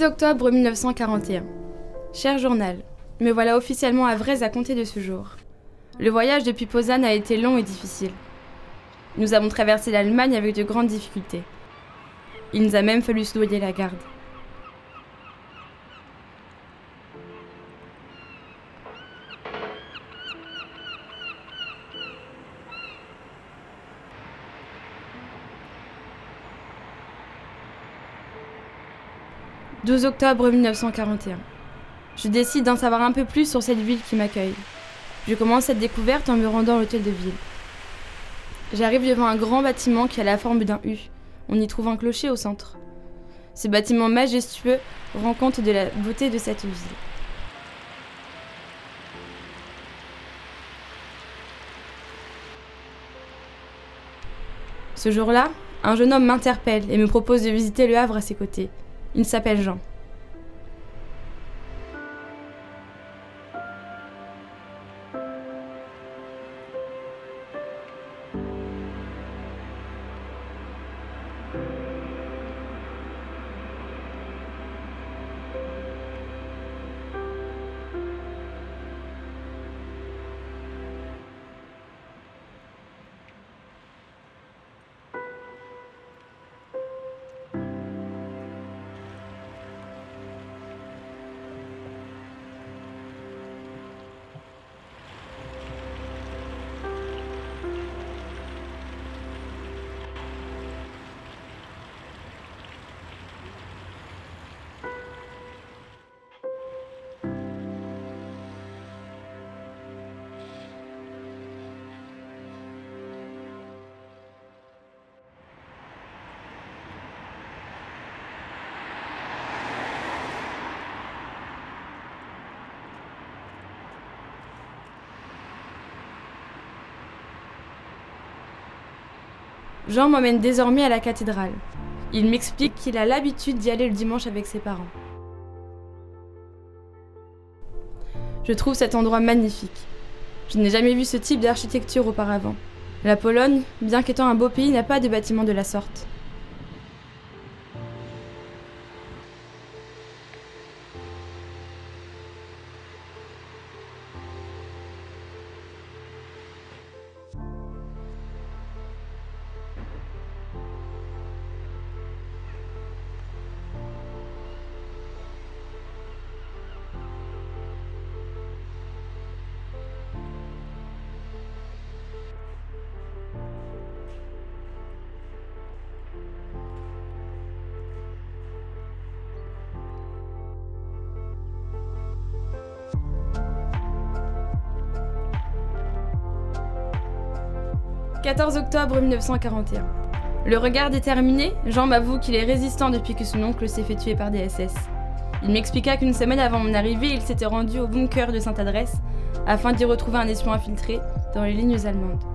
6 octobre 1941. Cher journal, me voilà officiellement à Vraise à compter de ce jour. Le voyage depuis Posane a été long et difficile. Nous avons traversé l'Allemagne avec de grandes difficultés. Il nous a même fallu se doyer la garde. « 12 octobre 1941. Je décide d'en savoir un peu plus sur cette ville qui m'accueille. Je commence cette découverte en me rendant à l'hôtel de ville. J'arrive devant un grand bâtiment qui a la forme d'un U. On y trouve un clocher au centre. Ce bâtiment majestueux rend compte de la beauté de cette ville. Ce jour-là, un jeune homme m'interpelle et me propose de visiter le Havre à ses côtés. Il s'appelle Jean. Jean m'emmène désormais à la cathédrale. Il m'explique qu'il a l'habitude d'y aller le dimanche avec ses parents. Je trouve cet endroit magnifique. Je n'ai jamais vu ce type d'architecture auparavant. La Pologne, bien qu'étant un beau pays, n'a pas de bâtiment de la sorte. « 14 octobre 1941. Le regard déterminé, Jean m'avoue qu'il est résistant depuis que son oncle s'est fait tuer par des SS. Il m'expliqua qu'une semaine avant mon arrivée, il s'était rendu au bunker de Sainte-Adresse afin d'y retrouver un espion infiltré dans les lignes allemandes.